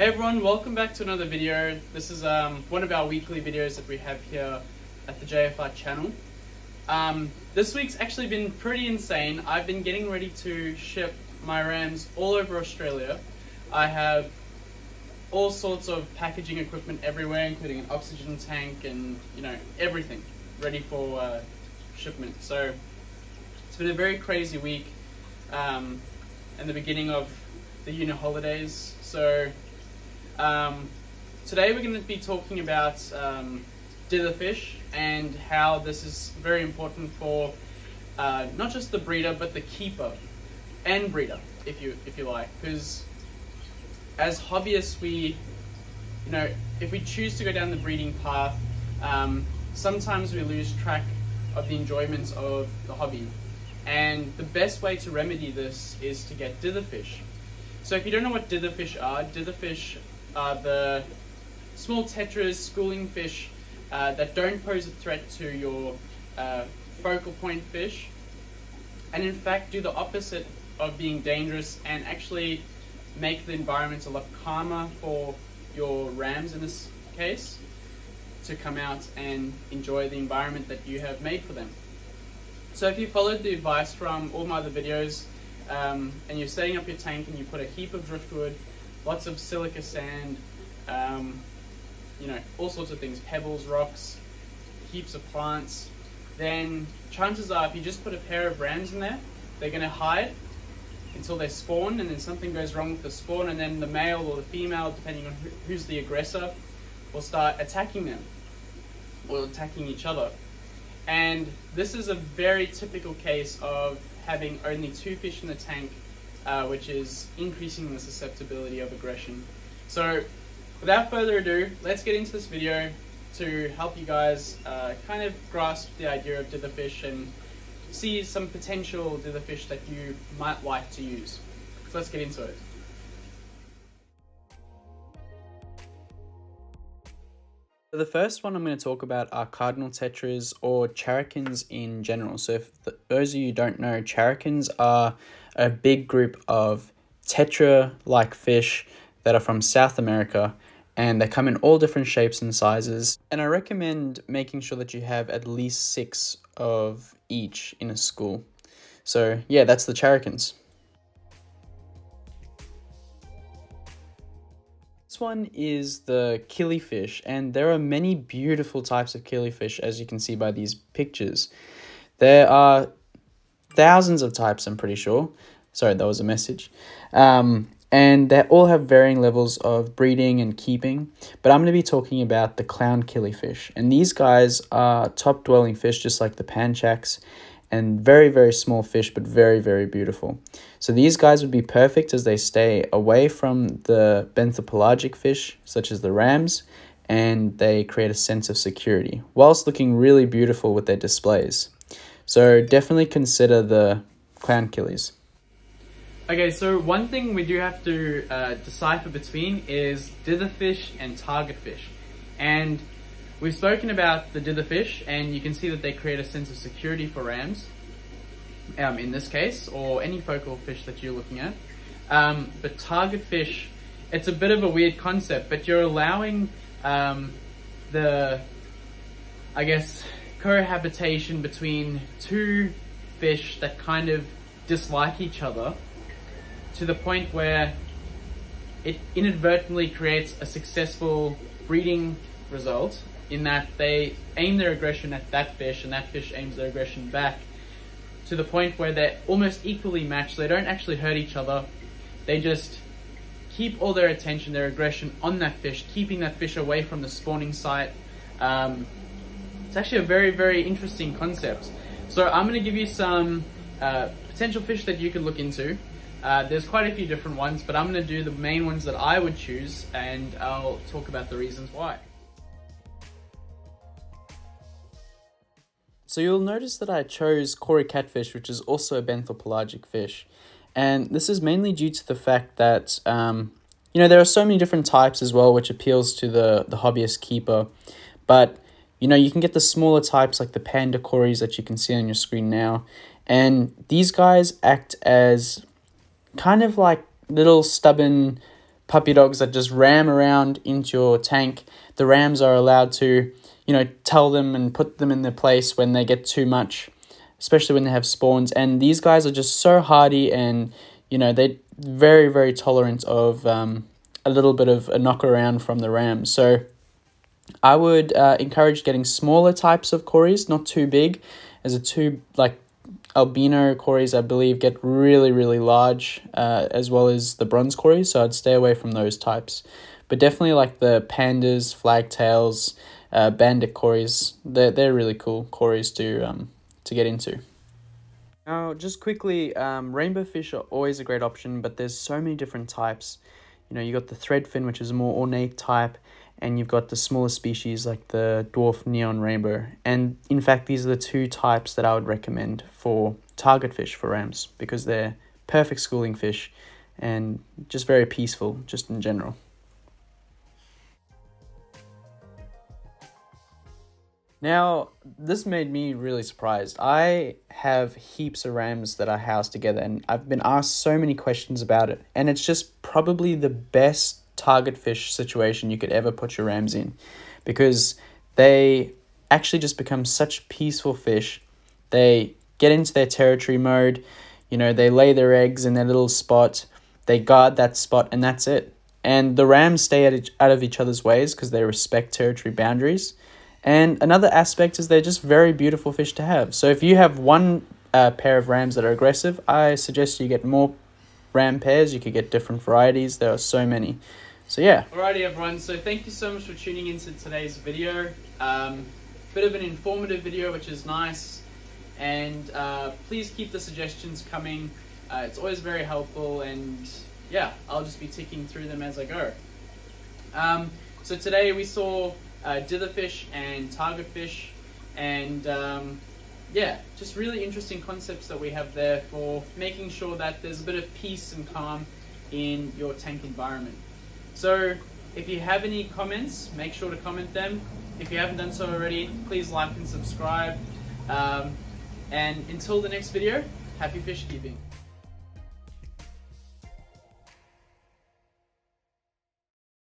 Hey everyone, welcome back to another video. This is one of our weekly videos that we have here at the JFR channel. This week's actually been pretty insane. I've been getting ready to ship my rams all over Australia. I have all sorts of packaging equipment everywhere, including an oxygen tank and, you know, everything ready for shipment. So it's been a very crazy week and the beginning of the uni holidays. So today we're going to be talking about killifish and how this is very important for not just the breeder but the keeper and breeder, if you like, because as hobbyists, we, you know, if we choose to go down the breeding path, sometimes we lose track of the enjoyments of the hobby. And the best way to remedy this is to get killifish. So if you don't know what killifish are the small tetras, schooling fish that don't pose a threat to your focal point fish, and in fact do the opposite of being dangerous and actually make the environment a lot calmer for your rams, in this case, to come out and enjoy the environment that you have made for them. So if you followed the advice from all my other videos, and you're setting up your tank and you put a heap of driftwood, lots of silica sand, you know, all sorts of things, pebbles, rocks, heaps of plants, then chances are if you just put a pair of rams in there, they're going to hide until they spawn, and then something goes wrong with the spawn, and then the male or the female, depending on who's the aggressor, will start attacking them or attacking each other. And this is a very typical case of having only two fish in the tank, which is increasing the susceptibility of aggression. So without further ado, let's get into this video to help you guys kind of grasp the idea of killifish and see some potential killifish that you might like to use. So let's get into it. The first one I'm going to talk about are cardinal tetras, or characins in general. So for those of you who don't know, characins are a big group of tetra-like fish that are from South America, and they come in all different shapes and sizes. And I recommend making sure that you have at least 6 of each in a school. So yeah, that's the characins. One is the killifish, and there are many beautiful types of killifish, as you can see by these pictures. There are thousands of types, I'm pretty sure. Sorry, that was a message. And they all have varying levels of breeding and keeping, but I'm going to be talking about the clown killifish, and these guys are top dwelling fish, just like the panchax, and very, very small fish, but very, very beautiful. So these guys would be perfect, as they stay away from the benthopelagic fish such as the rams, and they create a sense of security whilst looking really beautiful with their displays. So definitely consider the clown killies. Okay, so one thing we do have to decipher between is killifish and target fish. And we've spoken about the killifish, and you can see that they create a sense of security for rams, in this case, or any focal fish that you're looking at. But target fish, it's a bit of a weird concept, but you're allowing the, I guess, cohabitation between two fish that kind of dislike each other, to the point where it inadvertently creates a successful breeding result, in that they aim their aggression at that fish and that fish aims their aggression back, to the point where they're almost equally matched. They don't actually hurt each other. They just keep all their attention, their aggression on that fish, keeping that fish away from the spawning site. It's actually a very, very interesting concept. So I'm going to give you some potential fish that you could look into. There's quite a few different ones, but I'm going to do the main ones that I would choose, and I'll talk about the reasons why. So you'll notice that I chose Cory catfish, which is also a benthopelagic fish. And this is mainly due to the fact that, you know, there are so many different types as well, which appeals to the hobbyist keeper. But, you know, you can get the smaller types like the panda cories that you can see on your screen now. And these guys act as kind of like little stubborn puppy dogs that just ram around into your tank. The rams are allowed to, you know, tell them and put them in their place when they get too much, especially when they have spawns. And these guys are just so hardy, and, you know, they're very, very tolerant of a little bit of a knock around from the ram. So I would encourage getting smaller types of cories, not too big, as a too, like, albino cories, I believe, get really, really large, as well as the bronze cory, so I'd stay away from those types. But definitely like the pandas, flagtails, bandit cories, they're really cool cories to get into. Now, just quickly, rainbow fish are always a great option, but there's so many different types. You know, you've got the thread fin, which is a more ornate type, and you've got the smaller species like the dwarf neon rainbow. And in fact, these are the two types that I would recommend for target fish for rams, because they're perfect schooling fish and just very peaceful, just in general. Now, this made me really surprised. I have heaps of rams that I house together, and I've been asked so many questions about it. And it's just probably the best target fish situation you could ever put your rams in, because they actually just become such peaceful fish. They get into their territory mode, you know, they lay their eggs in their little spot, they guard that spot, and that's it. And the rams stay out of each other's ways because they respect territory boundaries. And another aspect is they're just very beautiful fish to have. So if you have one pair of rams that are aggressive, I suggest you get more ram pairs. You could get different varieties. There are so many. So yeah. Alrighty everyone, so thank you so much for tuning into today's video. Bit of an informative video, which is nice. And please keep the suggestions coming. It's always very helpful, and yeah, I'll just be ticking through them as I go. So today we saw ditherfish and target fish, and yeah, just really interesting concepts that we have there for making sure that there's a bit of peace and calm in your tank environment. So if you have any comments, make sure to comment them. If you haven't done so already, please like and subscribe. And until the next video, happy fish keeping.